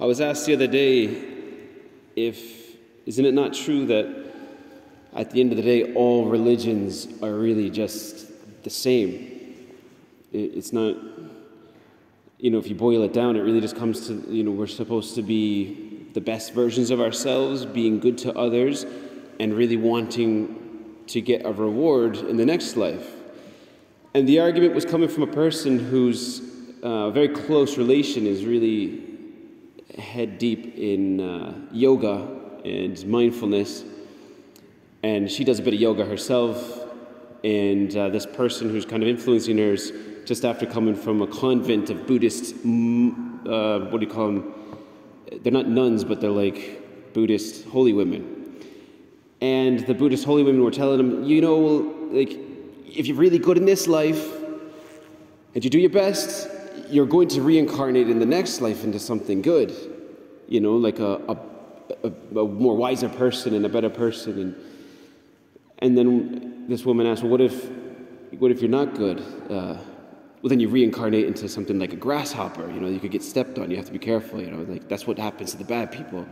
I was asked the other day if, isn't it not true that at the end of the day, all religions are really just the same? It's not, if you boil it down, it really just comes to, we're supposed to be the best versions of ourselves, being good to others, and really wanting to get a reward in the next life. And the argument was coming from a person whose very close relation is really head deep in yoga and mindfulness. And she does a bit of yoga herself. And this person who's kind of influencing her is just after coming from a convent of Buddhist, what do you call them? They're not nuns, but they're like Buddhist holy women. And the Buddhist holy women were telling him, if you're really good in this life and you do your best, you're going to reincarnate in the next life into something good, like a more wiser person and a better person. And then this woman asked, well, what if you're not good? Well, then you reincarnate into something like a grasshopper. You could get stepped on. You have to be careful. That's what happens to the bad people.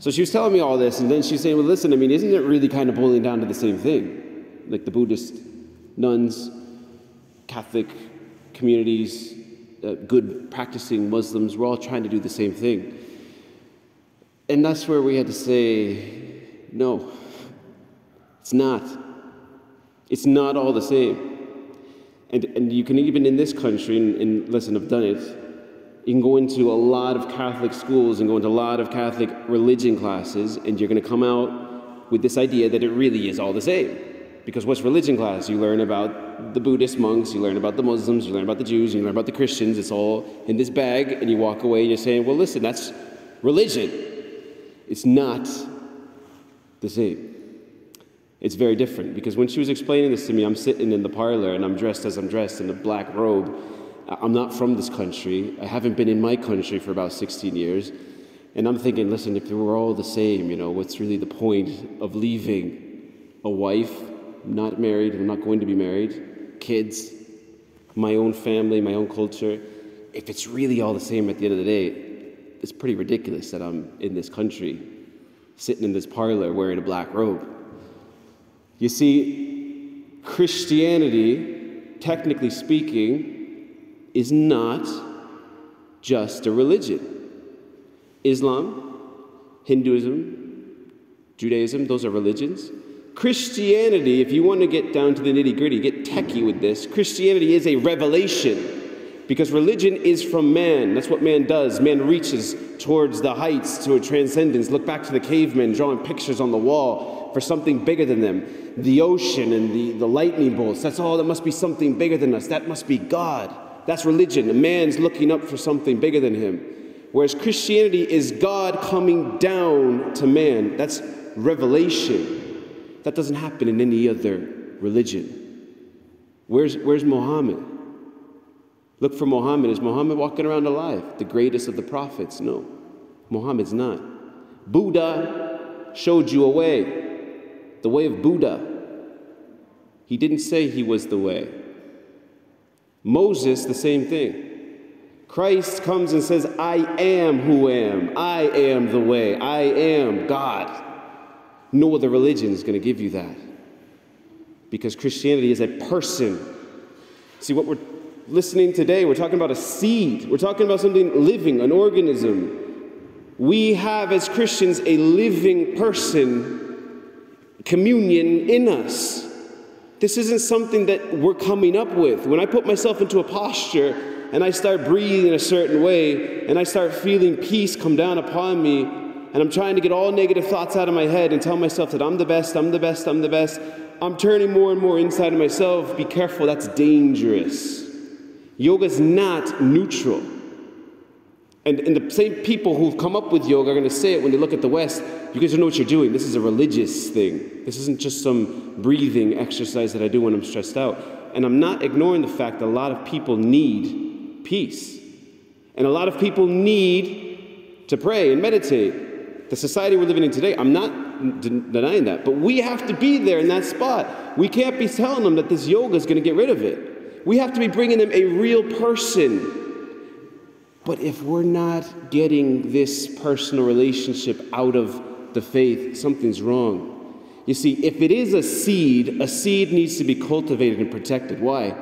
So she was telling me all this, and then she's saying, well, listen, isn't it really kind of boiling down to the same thing? Like the Buddhist nuns, Catholic communities, good practicing Muslims, we're all trying to do the same thing. And that's where we had to say, no, it's not. It's not all the same. And you can even in this country, and listen, I've done it, you can go into a lot of Catholic schools and go into a lot of Catholic religion classes, and you're going to come out with this idea that it really is all the same. Because what's religion class? You learn about the Buddhist monks, you learn about the Muslims, you learn about the Jews, you learn about the Christians. It's all in this bag, and you walk away and you're saying, well, listen, that's religion. It's not the same. It's very different. Because when she was explaining this to me, I'm sitting in the parlor, and I'm dressed as I'm dressed in a black robe. I'm not from this country. I haven't been in my country for about 16 years. And I'm thinking, listen, if we're all the same, what's really the point of leaving a wife? I'm not married. I'm not going to be married. Kids, my own family, my own culture. If it's really all the same at the end of the day, it's pretty ridiculous that I'm in this country, sitting in this parlor wearing a black robe. You see, Christianity, technically speaking, is not just a religion. Islam, Hinduism, Judaism, those are religions. Christianity, if you want to get down to the nitty-gritty, get techie with this, Christianity is a revelation, because religion is from man. That's what man does. Man reaches towards the heights, to a transcendence. Look back to the cavemen drawing pictures on the wall for something bigger than them. The ocean and the lightning bolts, that's all, that must be something bigger than us. That must be God. That's religion. A man's looking up for something bigger than him. Whereas Christianity is God coming down to man. That's revelation. That doesn't happen in any other religion. Where's Muhammad? Look for Muhammad. Is Muhammad walking around alive? The greatest of the prophets? No. Muhammad's not. Buddha showed you a way. The way of Buddha. He didn't say he was the way. Moses, the same thing. Christ comes and says, I am who am. I am the way. I am God. No other religion is going to give you that. Because Christianity is a person. See, what we're listening today, we're talking about a seed. We're talking about something living, an organism. We have, as Christians, a living person, communion in us. This isn't something that we're coming up with. When I put myself into a posture and I start breathing in a certain way and I start feeling peace come down upon me and I'm trying to get all negative thoughts out of my head and tell myself that I'm the best, I'm the best, I'm the best, I'm turning more and more inside of myself. Be careful, that's dangerous. Yoga's not neutral. And the same people who've come up with yoga are going to say it when they look at the West. You guys don't know what you're doing. This is a religious thing. This isn't just some breathing exercise that I do when I'm stressed out. And I'm not ignoring the fact that a lot of people need peace. And a lot of people need to pray and meditate. The society we're living in today, I'm not denying that. But we have to be there in that spot. We can't be telling them that this yoga is going to get rid of it. We have to be bringing them a real person. But if we're not getting this personal relationship out of the faith, something's wrong. You see, if it is a seed needs to be cultivated and protected. Why?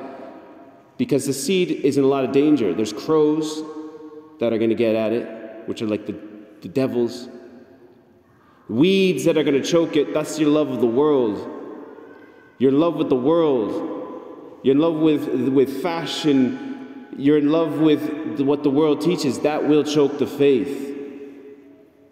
Because the seed is in a lot of danger. There's crows that are going to get at it, which are like the devils. Weeds that are going to choke it, that's your love of the world. Your love with the world. Your love with fashion. You're in love with what the world teaches, that will choke the faith.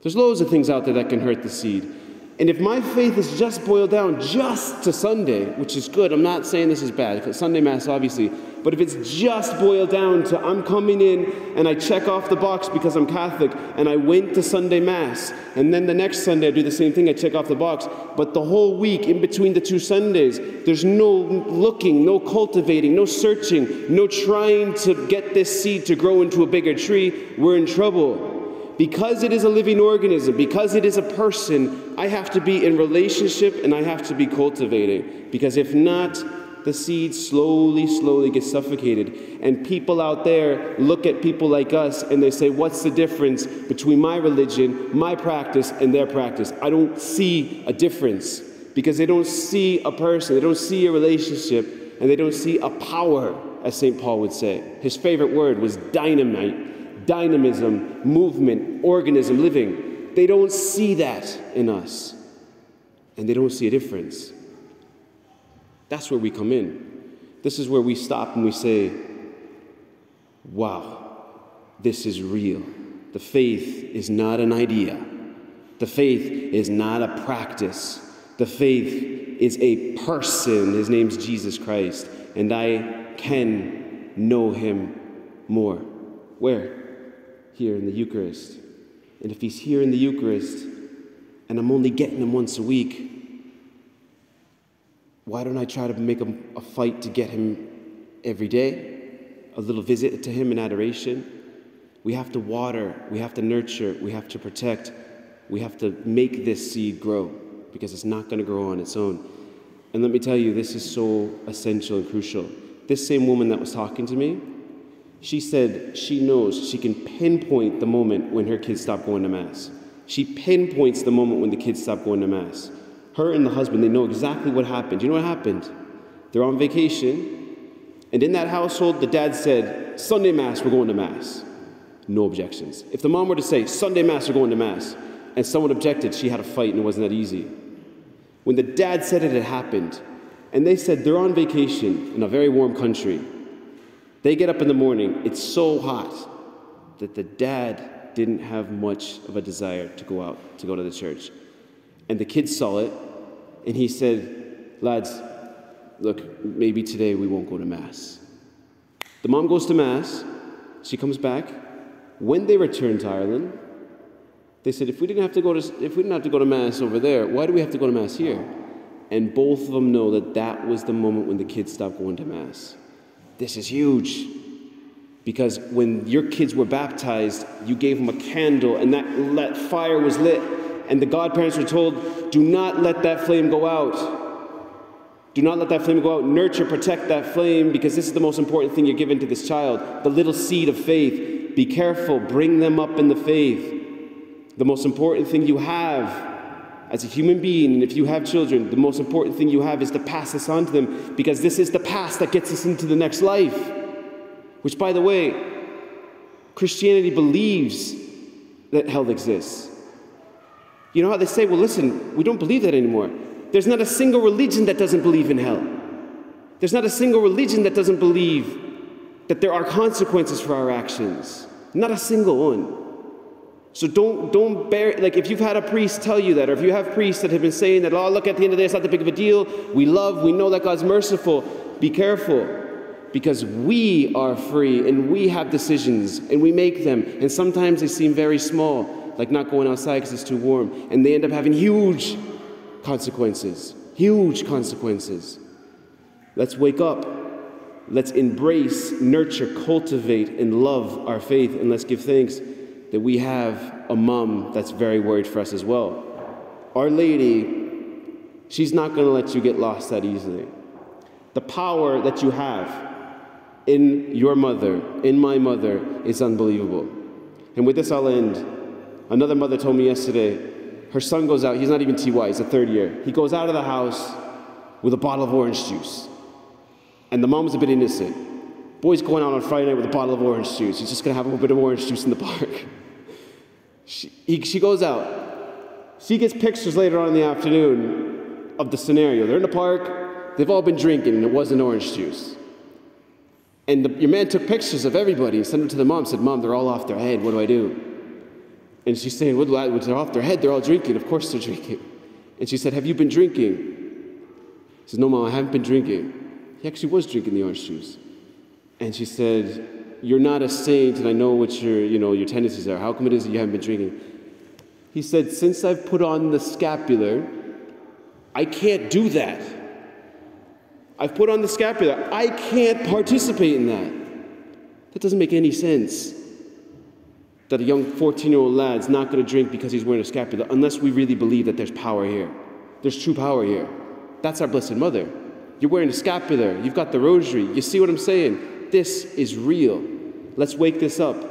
There's loads of things out there that can hurt the seed. And if my faith is just boiled down just to Sunday, which is good, I'm not saying this is bad, if it's Sunday Mass, obviously, but if it's just boiled down to I'm coming in and I check off the box because I'm Catholic and I went to Sunday Mass, and then the next Sunday I do the same thing, I check off the box, but the whole week in between the two Sundays, there's no looking, no cultivating, no searching, no trying to get this seed to grow into a bigger tree, we're in trouble. Because it is a living organism, because it is a person, I have to be in relationship and I have to be cultivating. Because if not, the seed slowly, slowly gets suffocated. And people out there look at people like us and they say, what's the difference between my religion, my practice, and their practice? I don't see a difference. Because they don't see a person, they don't see a relationship, and they don't see a power, as St. Paul would say. His favorite word was dynamite. Dynamism, movement, organism, living. They don't see that in us. And they don't see a difference. That's where we come in. This is where we stop and we say, wow, this is real. The faith is not an idea. The faith is not a practice. The faith is a person. His name's Jesus Christ. And I can know him more. Where? Here in the Eucharist. And if he's here in the Eucharist and I'm only getting him once a week, why don't I try to make a fight to get him every day? A little visit to him in adoration. We have to water, we have to nurture, we have to protect, we have to make this seed grow because it's not going to grow on its own. And let me tell you, this is so essential and crucial. This same woman that was talking to me, she said she knows, she can pinpoint the moment when her kids stop going to Mass. She pinpoints the moment when the kids stop going to Mass. Her and the husband, they know exactly what happened. You know what happened? They're on vacation, and in that household, the dad said, Sunday Mass, we're going to Mass. No objections. If the mom were to say, Sunday Mass, we're going to Mass, and someone objected, she had a fight and it wasn't that easy. When the dad said it, it happened. And they said they're on vacation in a very warm country. They get up in the morning, it's so hot that the dad didn't have much of a desire to go out, to go to the church. And the kids saw it, and he said, lads, look, maybe today we won't go to Mass. The mom goes to Mass, she comes back. When they return to Ireland, they said, if we didn't have to go to Mass over there, why do we have to go to Mass here? And both of them know that that was the moment when the kids stopped going to Mass. This is huge, because when your kids were baptized, you gave them a candle, and that fire was lit, and the godparents were told, do not let that flame go out. Do not let that flame go out. Nurture, protect that flame, because this is the most important thing you're giving to this child, the little seed of faith. Be careful. Bring them up in the faith. The most important thing you have as a human being, and if you have children, the most important thing you have is to pass this on to them, because this is the past that gets us into the next life. Which, by the way, Christianity believes that hell exists. You know how they say, well, listen, we don't believe that anymore. There's not a single religion that doesn't believe in hell. There's not a single religion that doesn't believe that there are consequences for our actions. Not a single one. So don't bear, like if you've had a priest tell you that, or if you have priests that have been saying that, oh, look, at the end of the day, it's not that big of a deal. We love, we know that God's merciful. Be careful, because we are free and we have decisions and we make them. And sometimes they seem very small, like not going outside because it's too warm. And they end up having huge consequences, huge consequences. Let's wake up. Let's embrace, nurture, cultivate, and love our faith. And let's give thanks that we have a mom that's very worried for us as well. Our Lady, she's not going to let you get lost that easily. The power that you have, in your mother, in my mother, is unbelievable. And with this I'll end. Another mother told me yesterday, her son goes out, he's not even TY, he's a third year. He goes out of the house with a bottle of orange juice. And the mom was a bit innocent. Boy's going out on Friday night with a bottle of orange juice. He's just gonna have a little bit of orange juice in the park. She goes out. She gets pictures later on in the afternoon of the scenario. They're in the park, they've all been drinking, and it wasn't orange juice. And your man took pictures of everybody and sent them to the mom, said, "Mom, they're all off their head, what do I do?" And she's saying, "What do I do? They're off their head, they're all drinking, of course they're drinking." And she said, "Have you been drinking?" He says, "No, Mom, I haven't been drinking." He actually was drinking the orange juice. And she said, "You're not a saint, and I know what your tendencies are. How come it is that you haven't been drinking?" He said, "Since I've put on the scapular, I can't do that. I've put on the scapular. I can't participate in that." That doesn't make any sense that a young 14-year-old lad's not going to drink because he's wearing a scapular, unless we really believe that there's power here. There's true power here. That's our Blessed Mother. You're wearing a scapular. You've got the rosary. You see what I'm saying? This is real. Let's wake this up.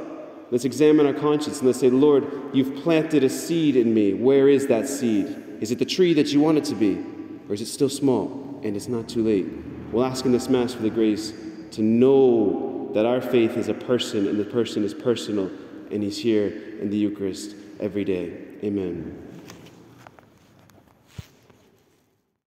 Let's examine our conscience and let's say, "Lord, you've planted a seed in me. Where is that seed? Is it the tree that you want it to be? Or is it still small?" And it's not too late. We'll ask in this Mass for the grace to know that our faith is a person and the person is personal, and he's here in the Eucharist every day. Amen.